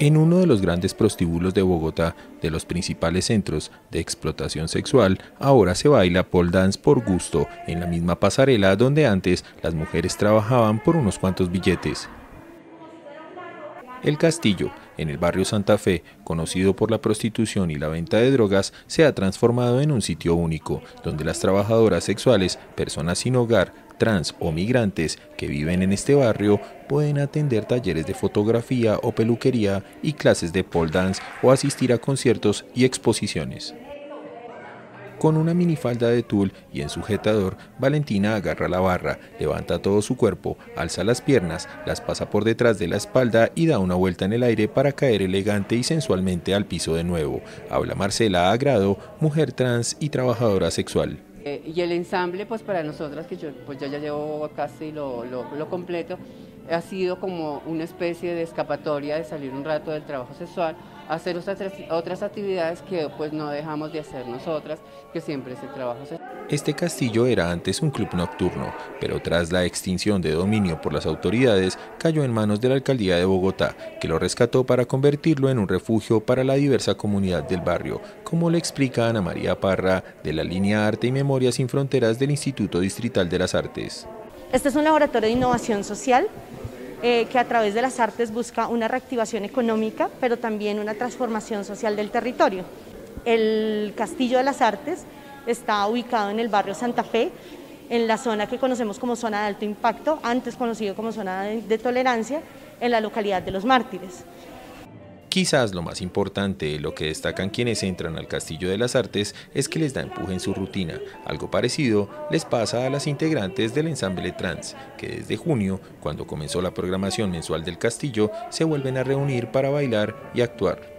En uno de los grandes prostíbulos de Bogotá, de los principales centros de explotación sexual, ahora se baila pole dance por gusto, en la misma pasarela donde antes las mujeres trabajaban por unos cuantos billetes. El Castillo, en el barrio Santa Fe, conocido por la prostitución y la venta de drogas, se ha transformado en un sitio único, donde las trabajadoras sexuales, personas sin hogar, trans o migrantes que viven en este barrio pueden atender talleres de fotografía o peluquería y clases de pole dance o asistir a conciertos y exposiciones. Con una minifalda de tul y en sujetador, Valentina agarra la barra, levanta todo su cuerpo, alza las piernas, las pasa por detrás de la espalda y da una vuelta en el aire para caer elegante y sensualmente al piso de nuevo. Habla Marcela Agrado, mujer trans y trabajadora sexual. Y el ensamble, pues para nosotras, que yo ya llevo casi lo completo, ha sido como una especie de escapatoria de salir un rato del trabajo sexual, hacer otras actividades que pues no dejamos de hacer nosotras, que siempre es el trabajo sexual. Este castillo era antes un club nocturno, pero tras la extinción de dominio por las autoridades, cayó en manos de la Alcaldía de Bogotá, que lo rescató para convertirlo en un refugio para la diversa comunidad del barrio, como le explica Ana María Parra, de la línea Arte y Memoria Sin Fronteras del Instituto Distrital de las Artes. Este es un laboratorio de innovación social que a través de las artes busca una reactivación económica, pero también una transformación social del territorio. El Castillo de las Artes está ubicado en el barrio Santa Fe, en la zona que conocemos como zona de alto impacto, antes conocido como zona de tolerancia, en la localidad de Los Mártires. Quizás lo más importante, lo que destacan quienes entran al Castillo de las Artes, es que les da empuje en su rutina. Algo parecido les pasa a las integrantes del Ensamble Trans, que desde junio, cuando comenzó la programación mensual del Castillo, se vuelven a reunir para bailar y actuar.